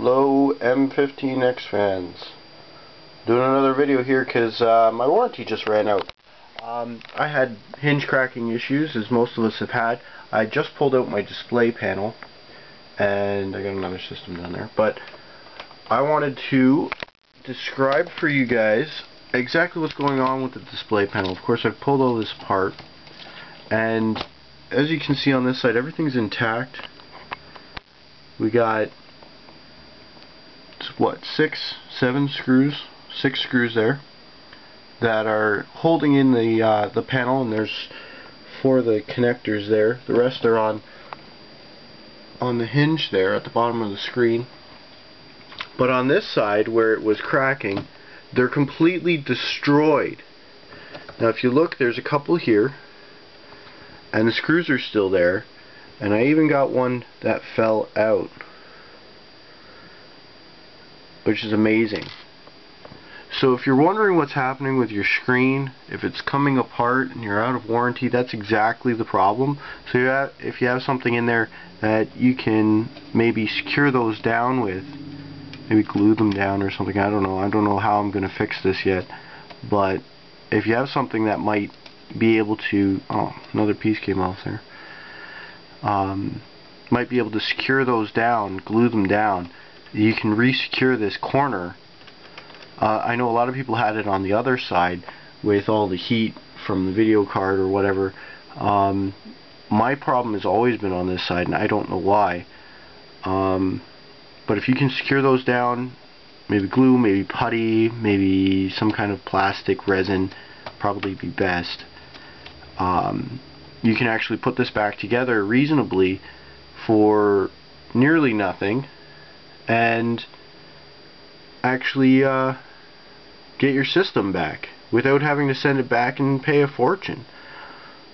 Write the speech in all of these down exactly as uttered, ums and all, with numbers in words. Hello M fifteen X fans. Doing another video here because uh, my warranty just ran out. Um, I had hinge cracking issues, as most of us have had. I just pulled out my display panel and I got another system down there, but I wanted to describe for you guys exactly what's going on with the display panel. Of course, I've pulled all this apart, and as you can see on this side, everything's intact. We got what, six, seven screws, six screws there that are holding in the uh, the panel, and there's four of the connectors there. The rest are on on the hinge there at the bottom of the screen. But on this side where it was cracking, they're completely destroyed. Now if you look, there's a couple here, and the screws are still there, and I even got one that fell out, which is amazing. So if you're wondering what's happening with your screen, if it's coming apart and you're out of warranty, that's exactly the problem. So you have, if you have something in there that you can maybe secure those down with, maybe glue them down or something, I don't know. I don't know how I'm going to fix this yet, but if you have something that might be able to, oh, another piece came off there, um, might be able to secure those down, glue them down, you can re-secure this corner. Uh, I know a lot of people had it on the other side with all the heat from the video card or whatever. Um, my problem has always been on this side, and I don't know why. Um, but if you can secure those down, maybe glue, maybe putty, maybe some kind of plastic resin, probably be best. Um, you can actually put this back together reasonably for nearly nothing, and actually uh, get your system back without having to send it back and pay a fortune.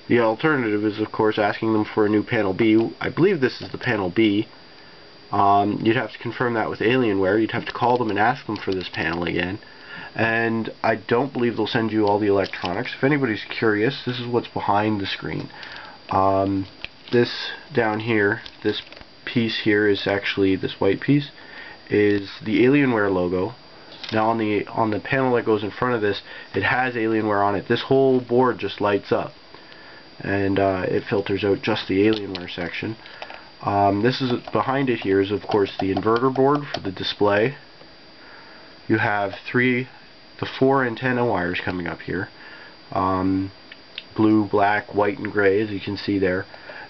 The alternative is, of course, asking them for a new panel B. I believe this is the panel B. Um, you'd have to confirm that with Alienware. You'd have to call them and ask them for this panel again. And I don't believe they'll send you all the electronics. If anybody's curious, this is what's behind the screen. Um, this down here, this piece here is actually, this white piece is the Alienware logo. Now on the on the panel that goes in front of this, it has Alienware on it. This whole board just lights up, and uh, it filters out just the Alienware section. Um, this is behind it here is, of course, the inverter board for the display. You have three, the four antenna wires coming up here, um, blue, black, white, and gray, as you can see there.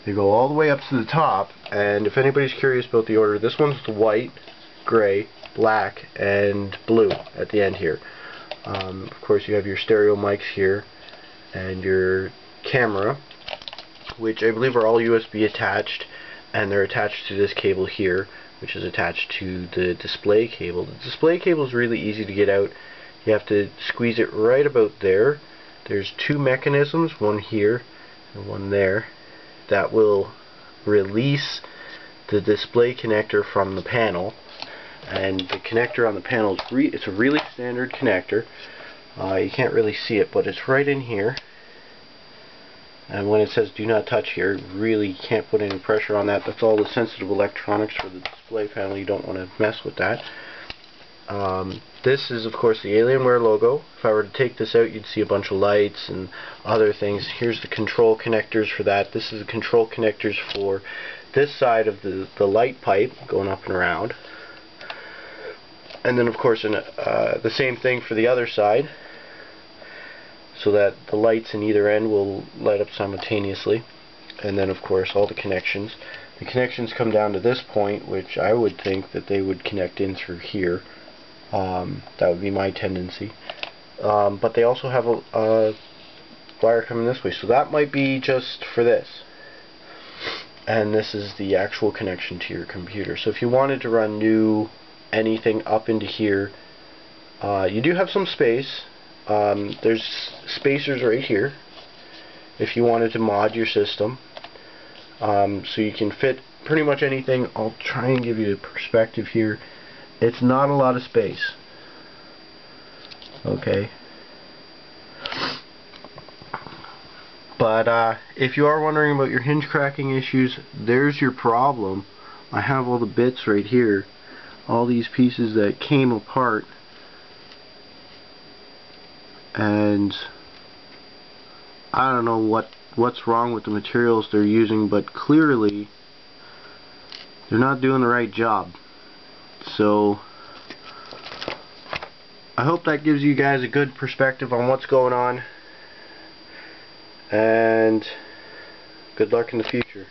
They go all the way up to the top, and if anybody's curious about the order, this one's the white, gray, black, and blue at the end here. Um, of course, you have your stereo mics here, and your camera, which I believe are all U S B attached, and they're attached to this cable here, which is attached to the display cable. The display cable is really easy to get out. You have to squeeze it right about there. There's two mechanisms, one here and one there, that will release the display connector from the panel. And the connector on the panel is re it's a really standard connector. Uh, you can't really see it, but it's right in here. And when it says do not touch here, really can't put any pressure on that. That's all the sensitive electronics for the display panel. You don't want to mess with that. Um, this is, of course, the Alienware logo. If I were to take this out, you'd see a bunch of lights and other things. Here's the control connectors for that. This is the control connectors for this side of the, the light pipe going up and around. And then, of course, in a, uh, the same thing for the other side, so that the lights in either end will light up simultaneously. And then, of course, all the connections. The connections come down to this point, which I would think that they would connect in through here. Um, that would be my tendency. Um, but they also have a, a wire coming this way, so that might be just for this. And this is the actual connection to your computer. So if you wanted to run new anything up into here, uh, you do have some space. Um, there's spacers right here if you wanted to mod your system. Um, so you can fit pretty much anything. I'll try and give you a perspective here. It's not a lot of space. Okay. But uh, if you are wondering about your hinge cracking issues, there's your problem. I have all the bits right here. all these pieces that came apart and I don't know what what's wrong with the materials they're using, but clearly they're not doing the right job. So I hope that gives you guys a good perspective on what's going on, and good luck in the future.